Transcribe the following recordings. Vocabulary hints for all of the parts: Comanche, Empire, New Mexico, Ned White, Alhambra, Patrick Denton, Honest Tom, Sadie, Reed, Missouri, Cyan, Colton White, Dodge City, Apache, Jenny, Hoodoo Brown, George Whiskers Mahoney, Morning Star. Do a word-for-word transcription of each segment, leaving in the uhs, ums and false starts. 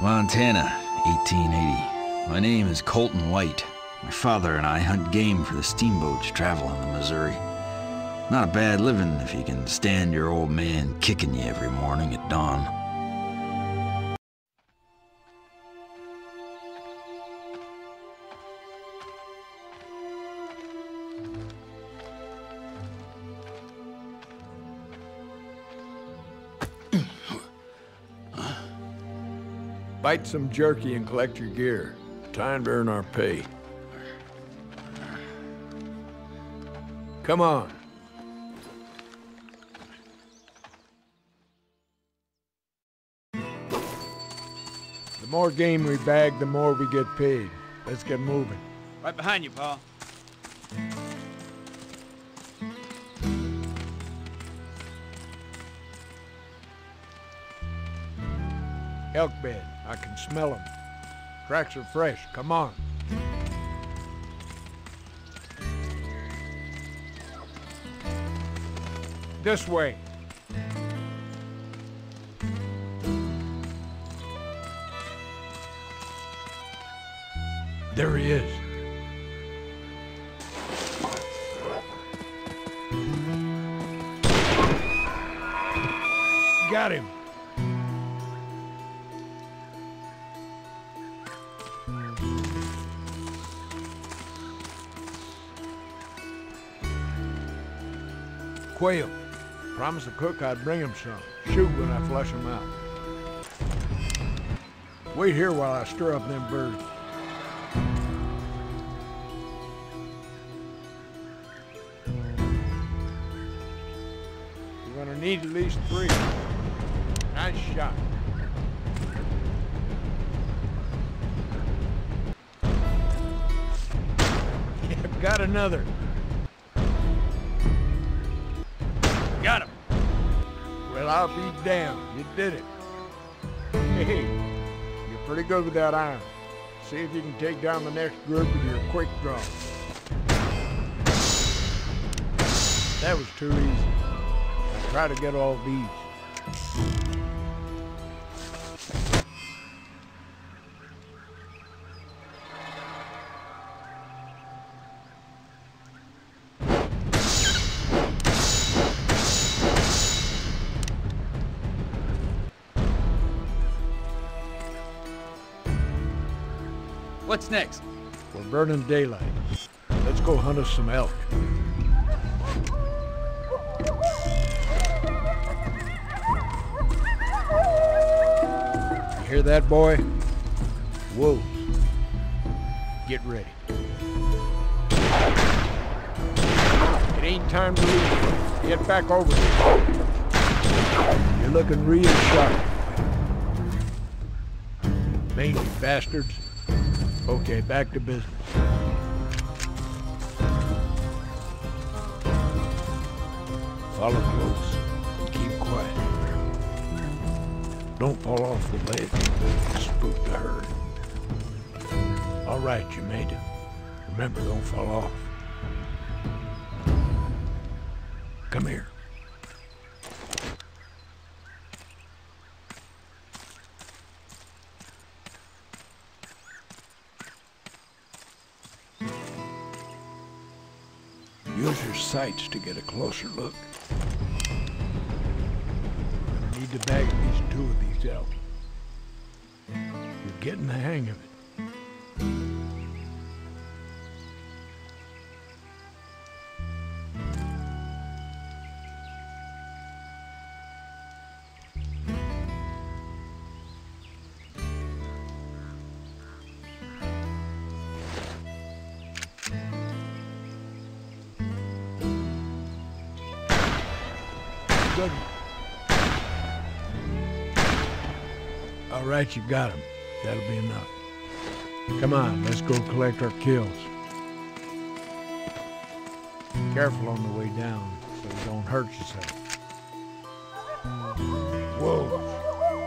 Montana, eighteen eighty. My name is Colton White. My father and I hunt game for the steamboats traveling the Missouri. Not a bad living if you can stand your old man kicking you every morning at dawn. Bite some jerky and collect your gear. Time to earn our pay. Come on. The more game we bag, the more we get paid. Let's get moving. Right behind you, Paul. Elk bed. I can smell them. Tracks are fresh. Come on. This way. There he is. Got him. Quail. Promised the cook I'd bring him some. Shoot when I flush him out. Wait here while I stir up them birds. You're gonna need at least three. Nice shot. I've got another. I'll be damned. You did it. Hey, you're pretty good with that iron. See if you can take down the next group with your quick draw. That was too easy. I try to get all these. What's next? We're burning daylight. Let's go hunt us some elk. You hear that, boy? Wolves. Get ready. It ain't time to leave. Get back over here. You're looking real sharp. Mangy bastards. Okay, back to business. Follow close and keep quiet. Don't fall off the ledge. Spook the herd. All right, you made it. Remember, don't fall off. Come here. Use your sights to get a closer look. You're gonna need to bag at least two of these elk. You're getting the hang of it. All right, you got him. That'll be enough. Come on, let's go collect our kills. Careful on the way down so you don't hurt yourself. Whoa.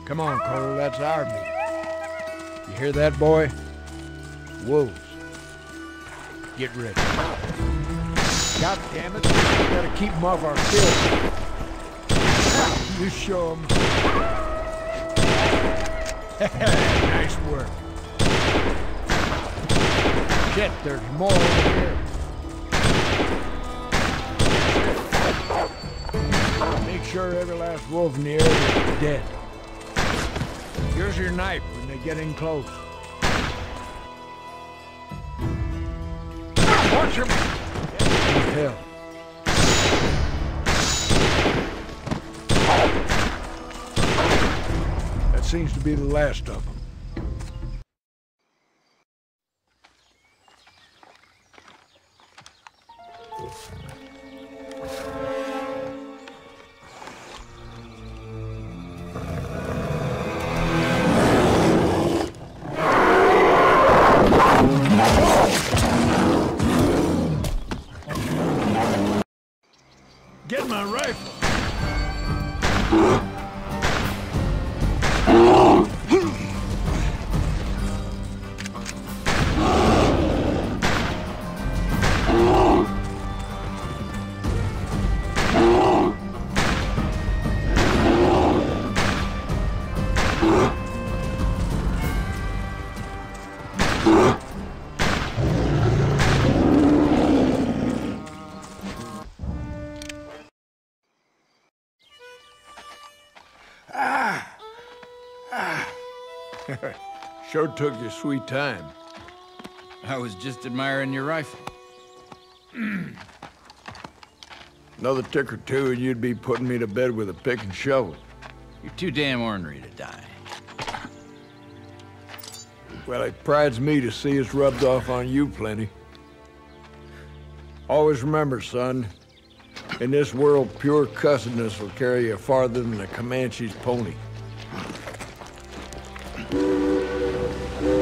Come on, Cole, that's our meat. You hear that, boy? Wolves. Get ready. God damn it, we gotta keep them off our kills. You show them. Nice work. Shit, there's more over here. Make sure every last wolf in the area is dead. Here's your knife when they get in close. Watch him! Hell. That seems to be the last of them. Sure took your sweet time. I was just admiring your rifle. Another tick or two and you'd be putting me to bed with a pick and shovel. You're too damn ornery to die. Well, it prides me to see it's rubbed off on you plenty. Always remember, son, in this world, pure cussedness will carry you farther than a Comanche's pony.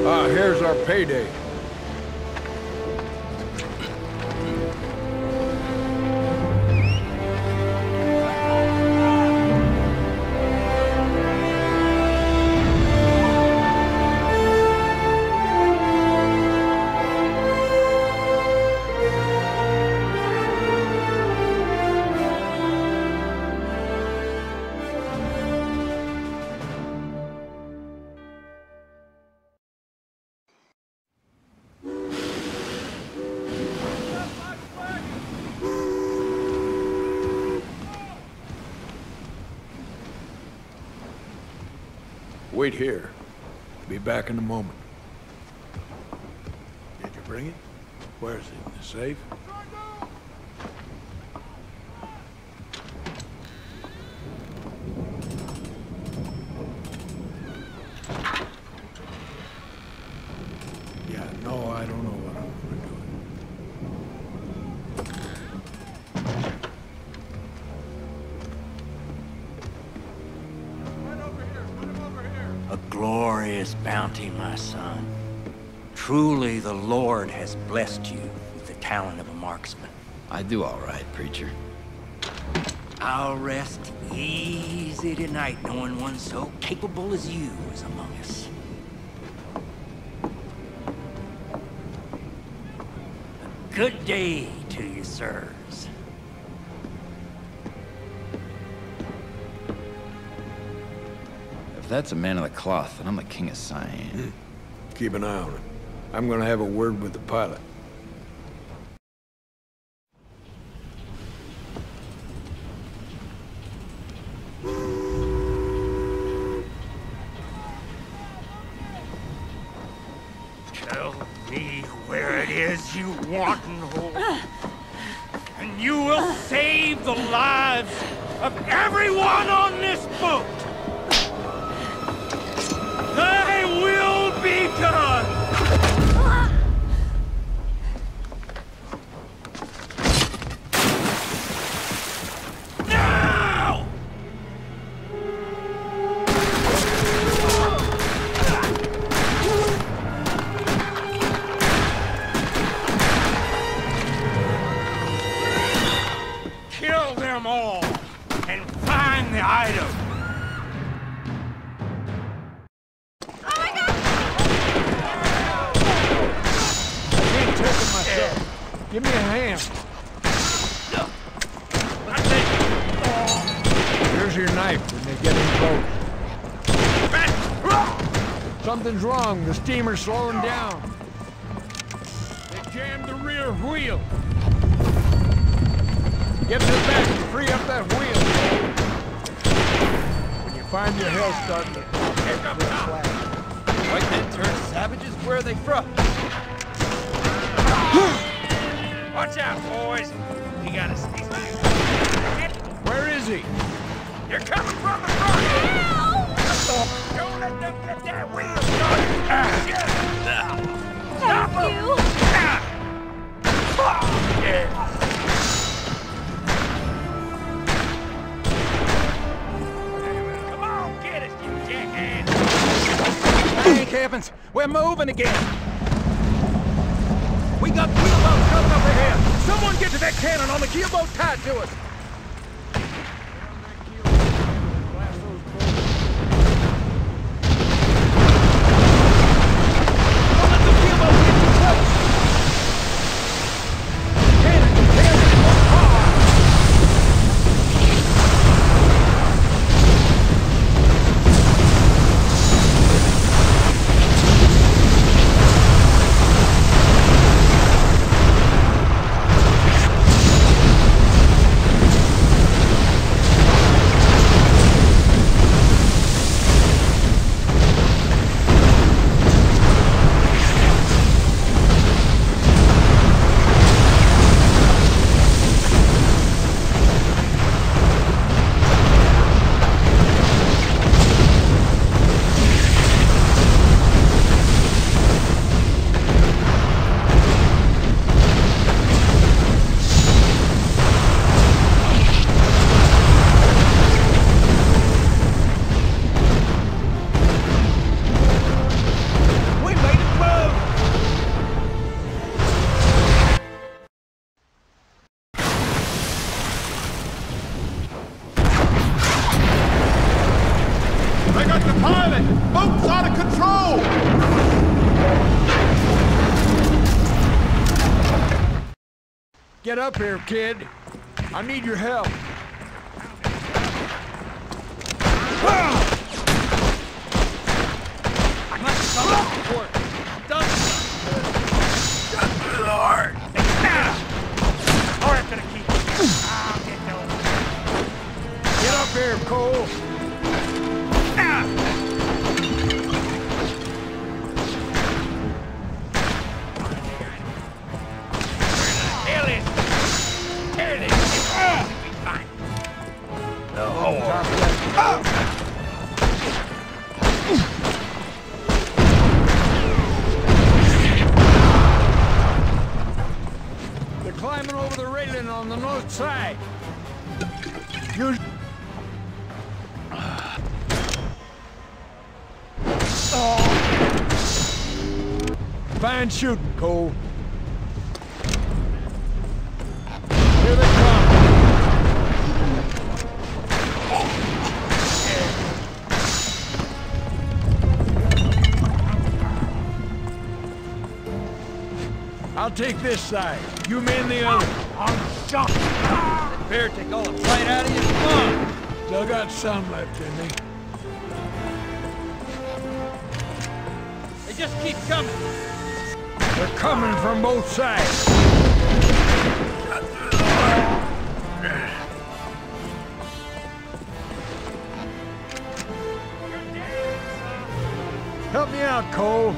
Ah, here's our payday. Wait here. Be back in a moment. Did you bring it? Where is it? In the safe? Yeah, no, I don't know what I'm gonna do. Right over here. Put him over here. A glorious bounty, my son. Truly, the Lord has blessed you with the talent of a marksman. I do all right, preacher. I'll rest easy tonight, knowing one so capable as you is among us. A good day to you, sirs. That's a man of the cloth, and I'm the king of Cyan. Keep an eye on it. I'm gonna have a word with the pilot. Tell me where it is you want and hold, and you will save the lives of everyone on this boat! They will be done! Now! Kill them all and find the item. Give me a hand. Here's your knife when they get in close. Something's wrong. The steamer's slowing down. They jammed the rear wheel. Get to the back and free up that wheel. When you find your hill starting to pick up the flag. Right then, turn savages. Where are they from? Watch out, boys. You gotta sneak through. Where is he? They're coming from the front. Don't let them get that wheel started. Stop them. Fuck yeah. Heavens, we're moving again. We got keelboats coming up ahead. Someone get to that cannon on the keelboat tied to us. Don't let the keelboat get too close. Cannon, cannon, more power. Get up here, kid. I need your help. I must come up for it. Good Lord. All right, I'm gonna keep it. I'll get going. Get up here, Cole. Side. You're... Oh. Fine shooting, Cole. Here they come. I'll take this side. You man the other. I'm shocked. Prepare to go and fight out of your fun. Still got some left in me. They just keep coming. They're coming from both sides. Help me out, Cole.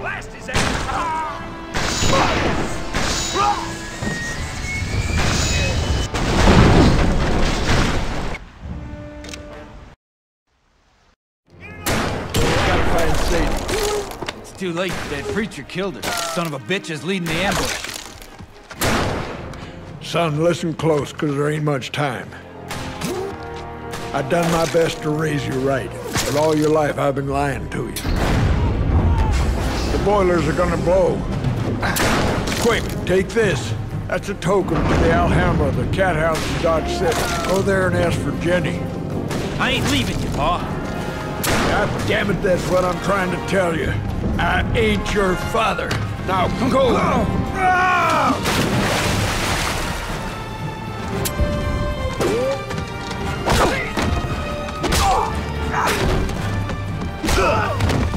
Blast his ass. Too late. That preacher killed us. Son of a bitch is leading the ambush. Son, listen close, because there ain't much time. I've done my best to raise you right, but all your life I've been lying to you. The boilers are gonna blow. Quick, take this. That's a token to the Alhambra, the cat house in Dodge City. Go there and ask for Jenny. I ain't leaving you, Pa. God damn it, that's what I'm trying to tell you. I ain't your father. Now, go! No. No. No.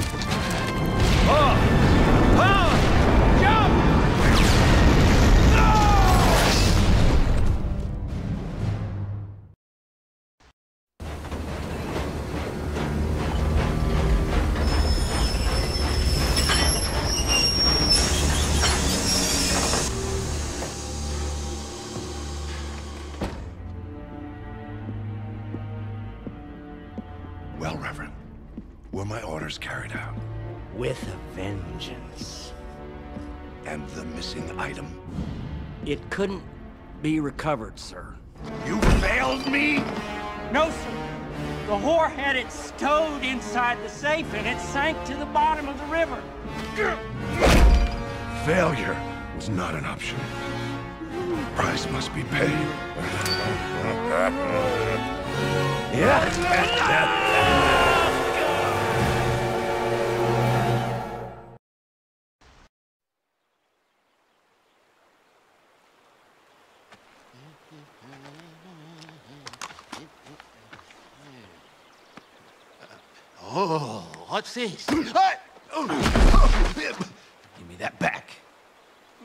Well, Reverend, were my orders carried out? With a vengeance. And the missing item? It couldn't be recovered, sir. You failed me? No, sir. The whore had it stowed inside the safe, and it sank to the bottom of the river. Failure was not an option. The price must be paid. Yeah. Oh, what's this? Give me that back.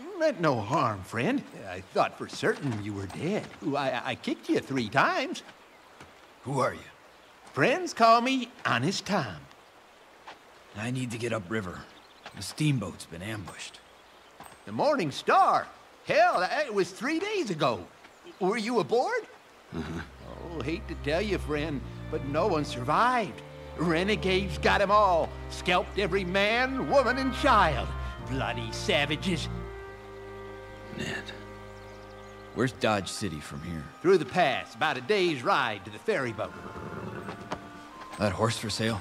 You meant no harm, friend. I thought for certain you were dead. I, I kicked you three times. Who are you? Friends call me Honest Tom. I need to get upriver. The steamboat's been ambushed. The Morning Star? Hell, that was three days ago. Were you aboard? Mm-hmm. Oh, hate to tell you, friend, but no one survived. Renegades got them all. Scalped every man, woman, and child. Bloody savages. Ned, where's Dodge City from here? Through the pass, about a day's ride to the ferry boat. That horse for sale?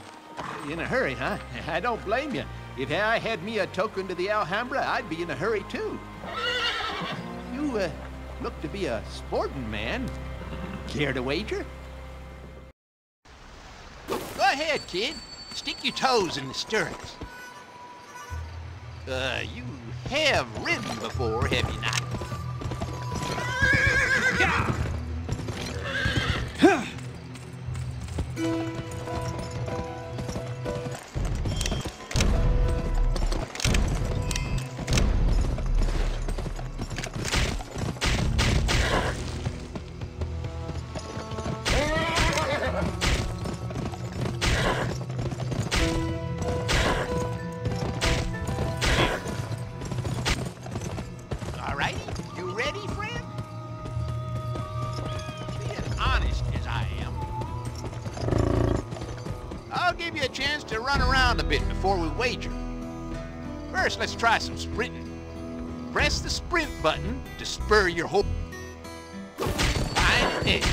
In a hurry, huh? I don't blame you. If I had me a token to the Alhambra, I'd be in a hurry, too. You uh, look to be a sporting man. Care to wager? Go ahead, kid. Stick your toes in the stirrups. Uh, you have ridden before, have you not? Before we wager. First, let's try some sprinting. Press the sprint button to spur your whole... Find it.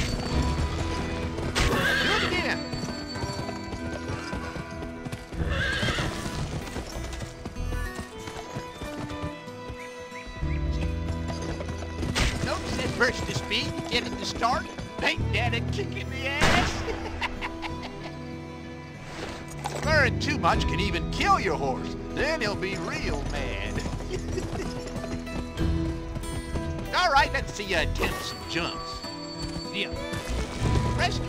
Do it again. Notice that burst of speed, get it to start. Ain't that a kick in the ass? Swearing too much can even kill your horse. Then he'll be real mad. All right, let's see you attempt some jumps. Yeah. Rescue.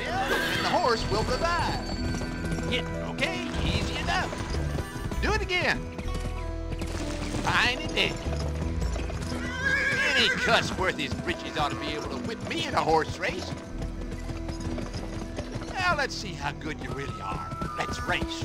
And the horse will revive. Yeah, okay, easy enough. Do it again. Fine and dead. Any cuss worth his britches ought to be able to whip me in a horse race. Now let's see how good you really are. Let's race.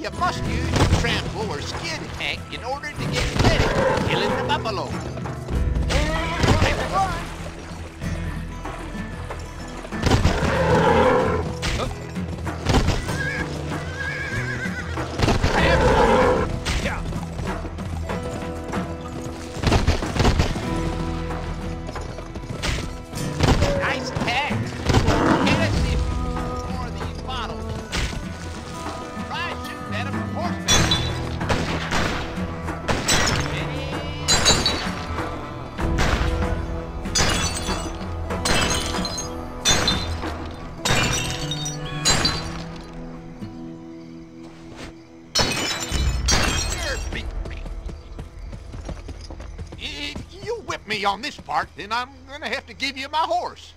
you must use your trample or skin tack in order to get ready, killing the buffalo. Take one. On this part, then I'm gonna have to give you my horse.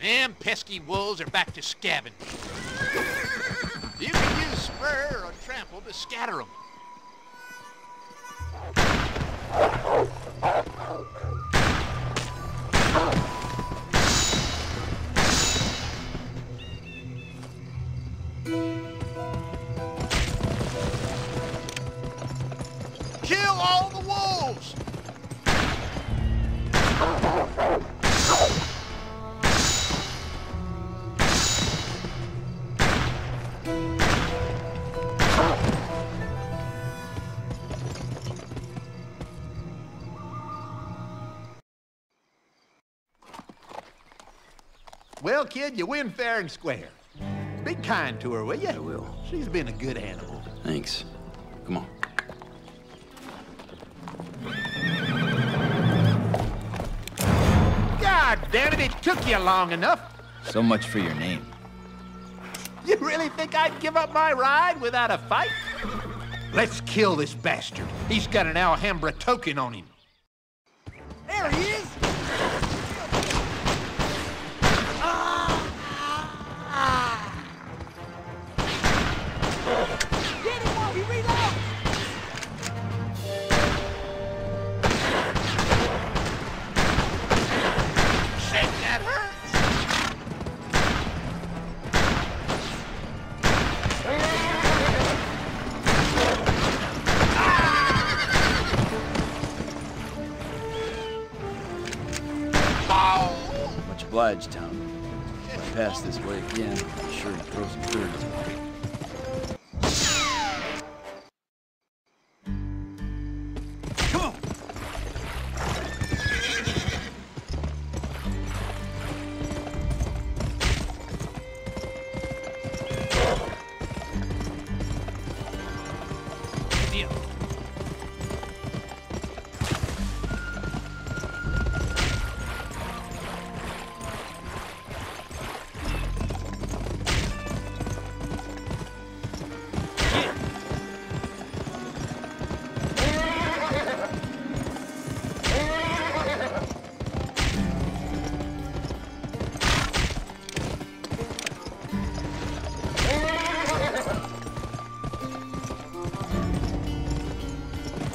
Them pesky wolves are back to scabbing. You can use spur or trample to scatter them. Kill all the wolves! Well, kid, you win fair and square. Be kind to her, will you? I will. She's been a good animal. Thanks. Come on. God damn it, it took you long enough. So much for your name. You really think I'd give up my ride without a fight? Let's kill this bastard. He's got an Alhambra token on him. There he is! Obliged, Tom. If I pass this way again, I'm sure to throw some dirt on me.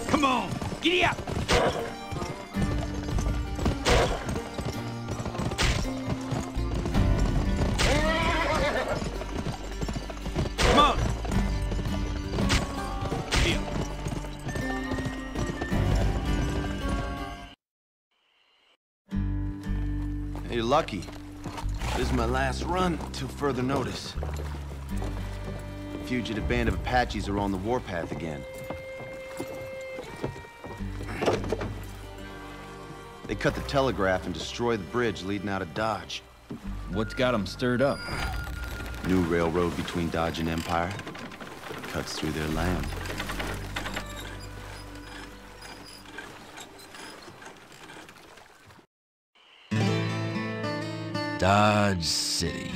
Come on! Good deal. Giddy up! Come on! Giddy up. You're lucky. This is my last run till further notice. The fugitive band of Apaches are on the warpath again. They cut the telegraph and destroyed the bridge leading out of Dodge. What's got them stirred up? New railroad between Dodge and Empire. Cuts through their land. Dodge City.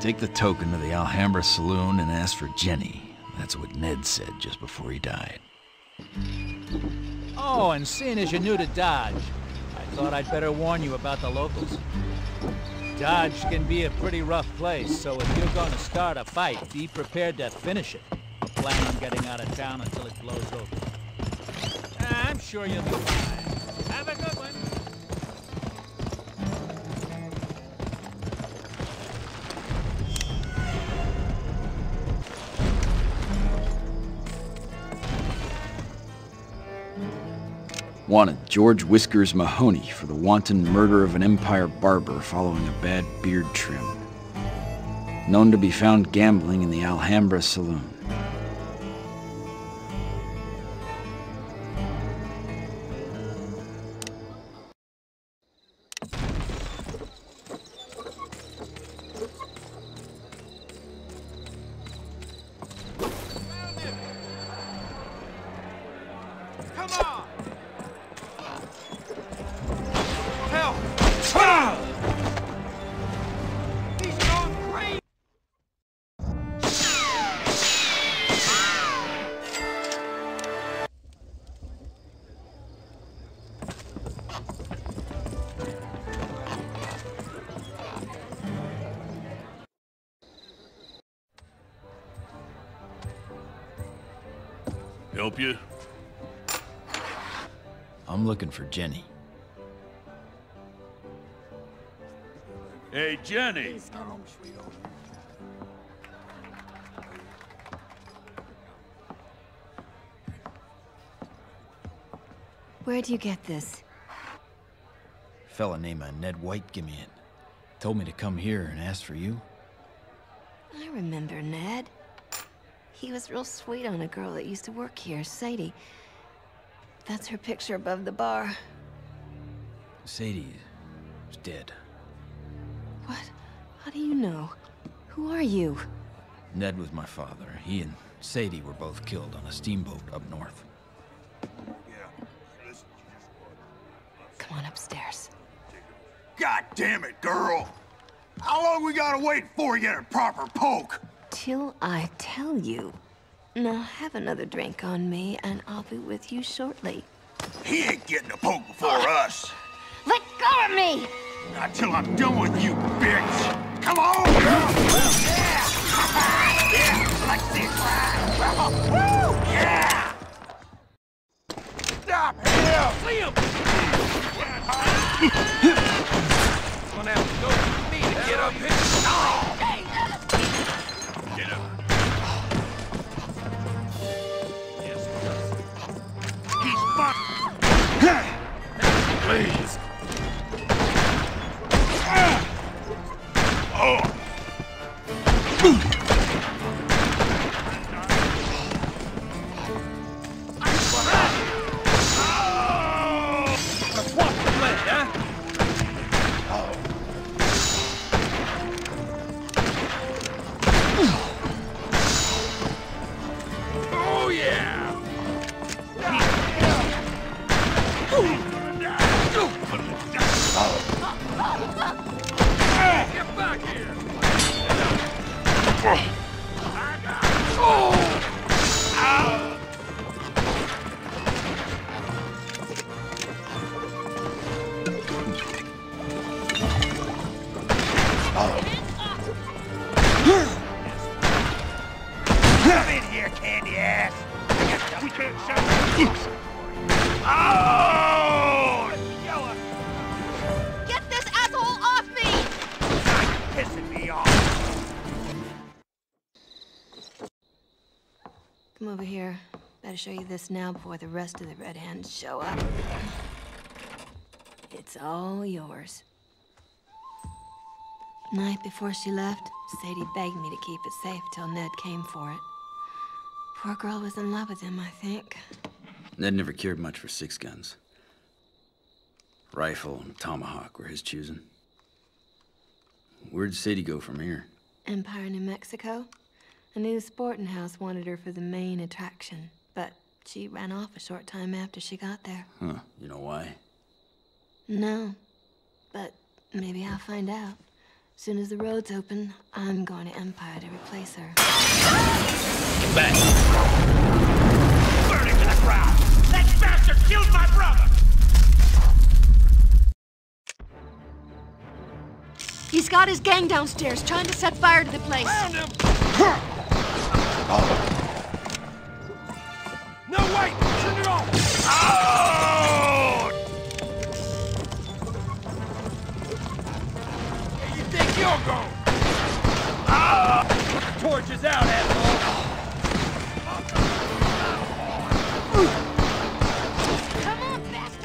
Take the token to the Alhambra Saloon and ask for Jenny. That's what Ned said just before he died. Oh, and seeing as you're new to Dodge, I thought I'd better warn you about the locals. Dodge can be a pretty rough place, so if you're gonna start a fight, be prepared to finish it. Plan on getting out of town until it blows over. I'm sure you'll be fine. Have a good one. Wanted, George Whiskers Mahoney for the wanton murder of an Empire barber following a bad beard trim. Known to be found gambling in the Alhambra saloon. Help you? I'm looking for Jenny. Hey, Jenny! Where'd you get this? A fella named Ned White gave me it. Told me to come here and ask for you. I remember Ned. He was real sweet on a girl that used to work here, Sadie. That's her picture above the bar. Sadie is dead. What? How do you know? Who are you? Ned was my father. He and Sadie were both killed on a steamboat up north. Come on upstairs. God damn it, girl! How long we gotta wait before we get a proper poke? Till I tell you. Now have another drink on me, and I'll be with you shortly. He ain't getting a poke before us. Let go of me! Not till I'm done with you, bitch! Come on! Yeah! Yeah! Like this! Woo! Yeah! Stop him! See him! Gonna have to go with me to get up here. Oh! Please. Oh. That's what we play, huh? Oh yeah. Get back here! Oh! Come in here, candy ass! We can't shut up! Come over here. Better show you this now before the rest of the red hands show up. It's all yours. Night before she left, Sadie begged me to keep it safe till Ned came for it. Poor girl was in love with him, I think. Ned never cared much for six guns. Rifle and tomahawk were his choosing. Where'd Sadie go from here? Empire, New Mexico. A new sporting house wanted her for the main attraction, but she ran off a short time after she got there. Huh. You know why? No. But maybe I'll find out. As soon as the road's open, I'm going to Empire to replace her. Get back! Burn him to the ground! That bastard killed my brother! He's got his gang downstairs, trying to set fire to the place. Found him! No, wait! Send it off! Oh! Hey, you think you'll go? Oh! Torch is out, asshole! Come on, bastard!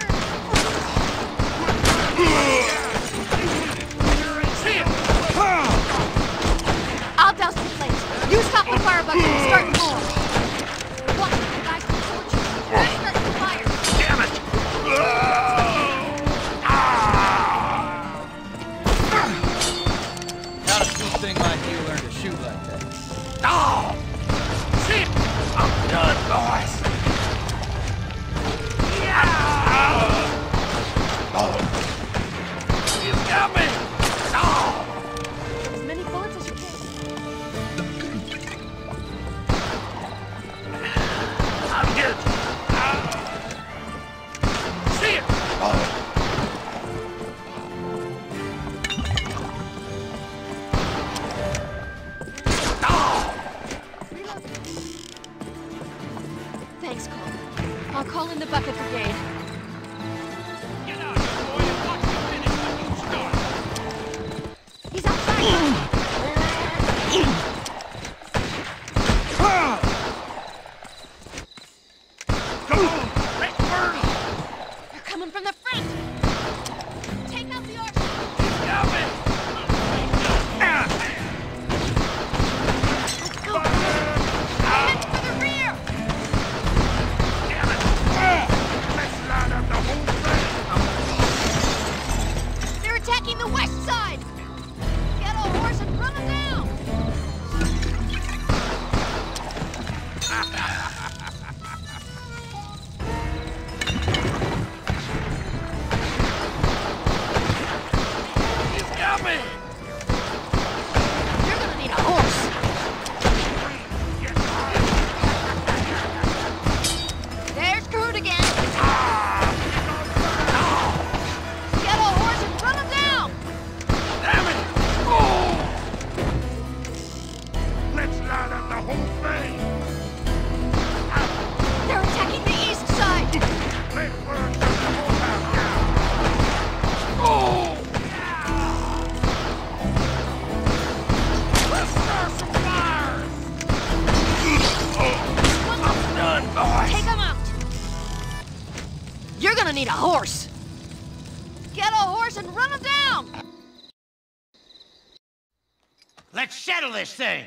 This thing,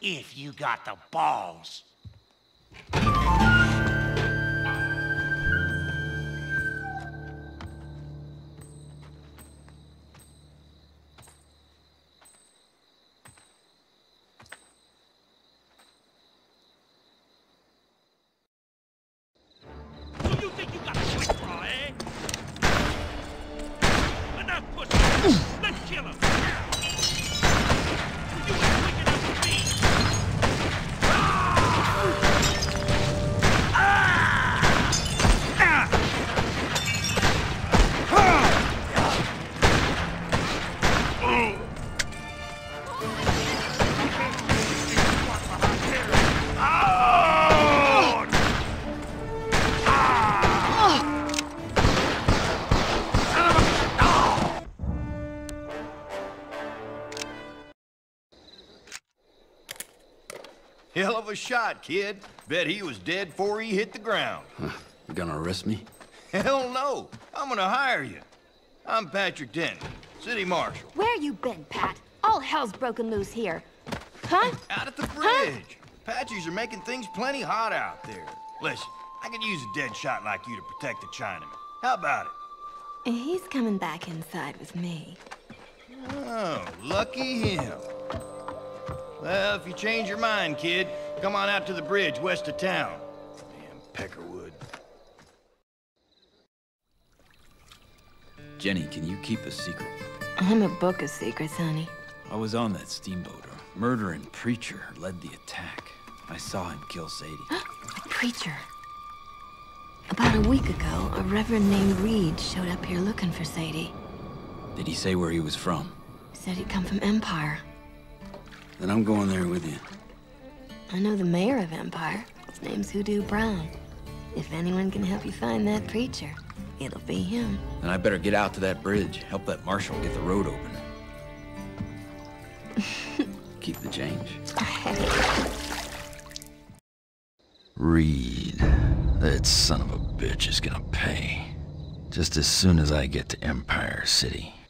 if you got the balls. Hell of a shot, kid. Bet he was dead before he hit the ground. Huh. You gonna arrest me? Hell no. I'm gonna hire you. I'm Patrick Denton, city marshal. Where you been, Pat? All hell's broken loose here. Huh? Out at the bridge. Huh? Patches are making things plenty hot out there. Listen, I could use a dead shot like you to protect the Chinaman. How about it? He's coming back inside with me. Oh, lucky him. Well, if you change your mind, kid, come on out to the bridge west of town. Damn Peckerwood. Jenny, can you keep a secret? I'm a book of secrets, honey. I was on that steamboat. A murdering preacher led the attack. I saw him kill Sadie. A preacher? About a week ago, a reverend named Reed showed up here looking for Sadie. Did he say where he was from? He said he'd come from Empire. Then I'm going there with you. I know the mayor of Empire. His name's Hoodoo Brown. If anyone can help you find that preacher, it'll be him. Then I better get out to that bridge, help that marshal get the road open. Keep the change. Reed, that son of a bitch is gonna pay. Just as soon as I get to Empire City.